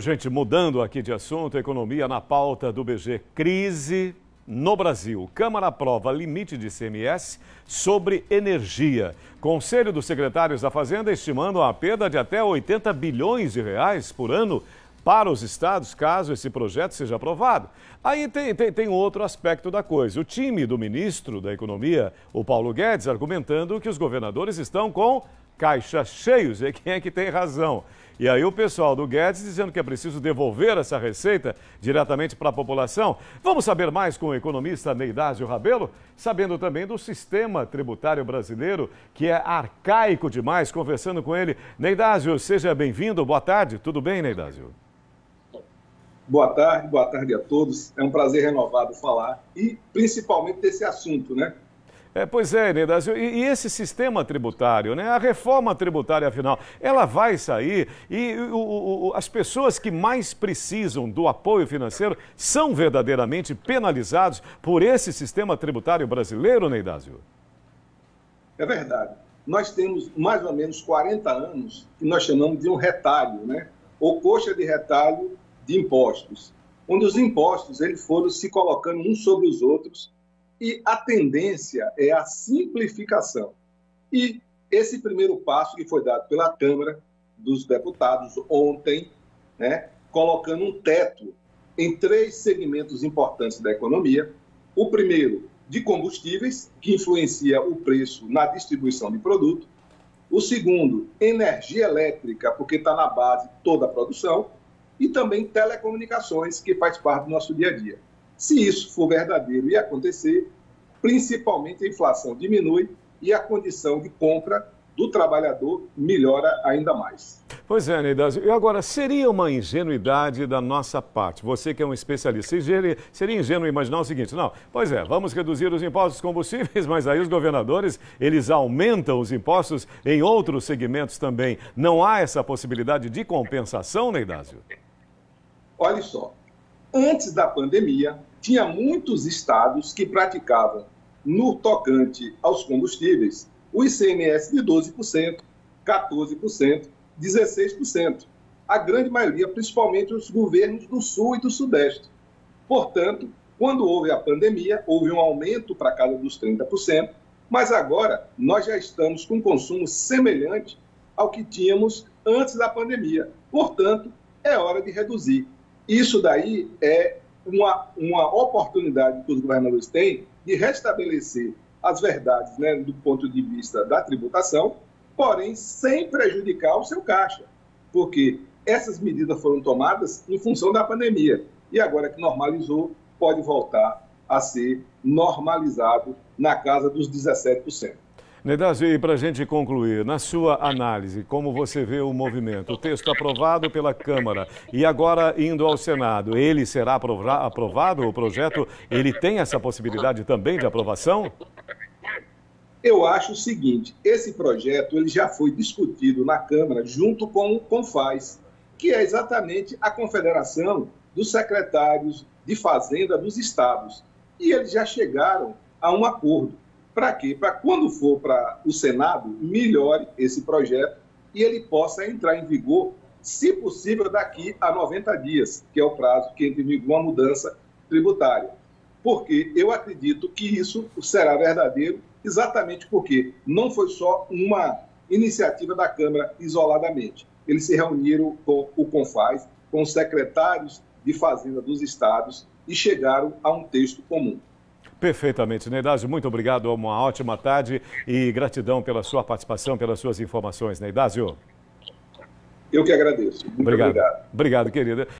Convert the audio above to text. Gente, mudando aqui de assunto, economia na pauta do BG. Crise no Brasil. Câmara aprova limite de ICMS sobre energia. Conselho dos secretários da Fazenda estimando a perda de até 80 bilhões de reais por ano para os estados, caso esse projeto seja aprovado. Aí tem outro aspecto da coisa. O time do ministro da Economia, o Paulo Guedes, argumentando que os governadores estão com caixas cheios, e quem é que tem razão? E aí o pessoal do Guedes dizendo que é preciso devolver essa receita diretamente para a população. Vamos saber mais com o economista Nedásio Rabelo, sabendo também do sistema tributário brasileiro, que é arcaico demais, conversando com ele. Nedásio, seja bem-vindo, boa tarde. Tudo bem, Nedásio? Boa tarde a todos. É um prazer renovado falar e principalmente desse assunto, né? Pois é, Nedásio, e esse sistema tributário, né? A reforma tributária, afinal, ela vai sair e as pessoas que mais precisam do apoio financeiro são verdadeiramente penalizados por esse sistema tributário brasileiro, Nedásio? É verdade. Nós temos mais ou menos 40 anos que nós chamamos de um retalho, né? Ou coxa de retalho de impostos, onde os impostos eles foram se colocando uns sobre os outros. E a tendência é a simplificação. E esse primeiro passo que foi dado pela Câmara dos Deputados ontem, né, colocando um teto em três segmentos importantes da economia. O primeiro, de combustíveis, que influencia o preço na distribuição de produto. O segundo, energia elétrica, porque está na base toda a produção. E também telecomunicações, que faz parte do nosso dia a dia. Se isso for verdadeiro e acontecer, principalmente a inflação diminui e a condição de compra do trabalhador melhora ainda mais. Pois é, Nedásio. E agora, seria uma ingenuidade da nossa parte? Você que é um especialista, seria ingênuo imaginar o seguinte: não, pois é, vamos reduzir os impostos combustíveis, mas aí os governadores, eles aumentam os impostos em outros segmentos também. Não há essa possibilidade de compensação, Nedásio? Olha só, antes da pandemia, tinha muitos estados que praticavam, no tocante aos combustíveis, o ICMS de 12%, 14%, 16%. A grande maioria, principalmente os governos do Sul e do Sudeste. Portanto, quando houve a pandemia, houve um aumento para casa dos 30%, mas agora nós já estamos com um consumo semelhante ao que tínhamos antes da pandemia. Portanto, é hora de reduzir. Isso daí é uma oportunidade que os governadores têm de restabelecer as verdades, né, do ponto de vista da tributação, porém sem prejudicar o seu caixa, porque essas medidas foram tomadas em função da pandemia e agora que normalizou, pode voltar a ser normalizado na casa dos 17%. Nedásio, e para a gente concluir, na sua análise, como você vê o movimento? O texto aprovado pela Câmara e agora indo ao Senado, ele será aprovado? O projeto, ele tem essa possibilidade também de aprovação? Eu acho o seguinte, esse projeto ele já foi discutido na Câmara junto com o CONFAZ, que é exatamente a confederação dos secretários de Fazenda dos Estados. E eles já chegaram a um acordo. Para quê? Para quando for para o Senado, melhore esse projeto e ele possa entrar em vigor, se possível, daqui a 90 dias, que é o prazo que entra em vigor uma mudança tributária. Porque eu acredito que isso será verdadeiro, exatamente porque não foi só uma iniciativa da Câmara isoladamente. Eles se reuniram com o CONFAZ, com os secretários de Fazenda dos Estados e chegaram a um texto comum. Perfeitamente. Nedásio, muito obrigado, uma ótima tarde e gratidão pela sua participação, pelas suas informações, Nedásio. Eu que agradeço. Muito obrigado. Obrigado, querida.